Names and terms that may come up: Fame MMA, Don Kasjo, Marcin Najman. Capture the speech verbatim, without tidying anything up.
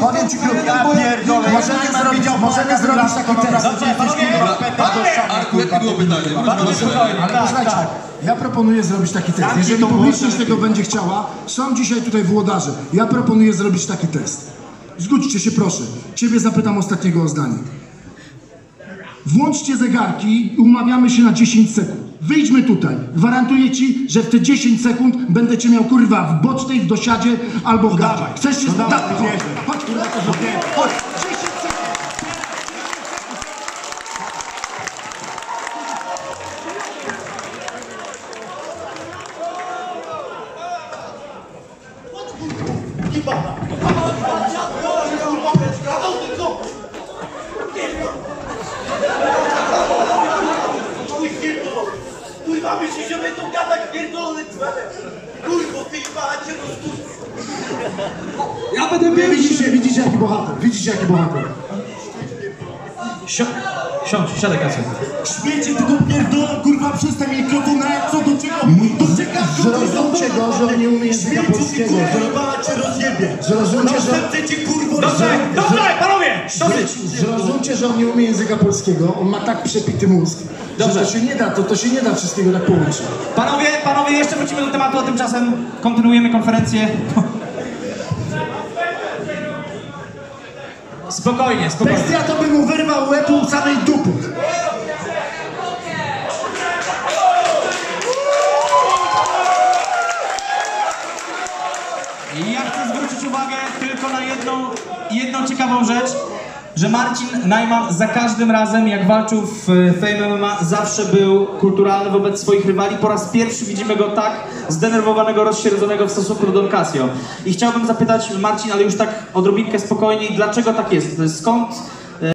Powiem ci krótko, możemy zrobić taką test. Jakie było pytanie? Ja proponuję zrobić taki test. Jeżeli publiczność tego będzie chciała, są dzisiaj tutaj włodarze. Ja proponuję zrobić taki test. Zgódźcie się proszę. Ciebie zapytam ostatniego o zdanie. Włączcie zegarki i umawiamy się na dziesięć sekund. Wyjdźmy tutaj. Gwarantuję ci, że w te dziesięć sekund będę cię miał kurwa w bocznej, w dosiadzie albo w gacie. Chcesz się zdać? Chodź kurwa, chodź. Ja będę biegł. Widzicie, widzicie jaki bohater, widzicie jaki bohater. Sią, siądź, siadaj Kacper. Śmiecie tylko pierdolą, kurwa, przez te mikrofony, co do czego? Do czego? Zrozumcie go, że on nie umie języka polskiego. Zrozumcie, że... Dobrze, dobrze, panowie, dosyć. Zrozumcie, że on nie umie języka polskiego, on ma tak przepity mózg. Dobrze. To się nie da, to, to się nie da wszystkiego tak połączyć. Panowie, panowie, jeszcze wrócimy do tematu, a tymczasem kontynuujemy konferencję. Spokojnie, spokojnie. Bestia to by mu wyrwał łeb u samej dupy. I ja chcę zwrócić uwagę tylko na jedną, jedną ciekawą rzecz, że Marcin Najman za każdym razem, jak walczył w Fame M M A, zawsze był kulturalny wobec swoich rywali. Po raz pierwszy widzimy go tak zdenerwowanego, rozświerdzonego w stosunku do Don Kasjo. I chciałbym zapytać Marcin, ale już tak odrobinkę spokojniej, dlaczego tak jest? Skąd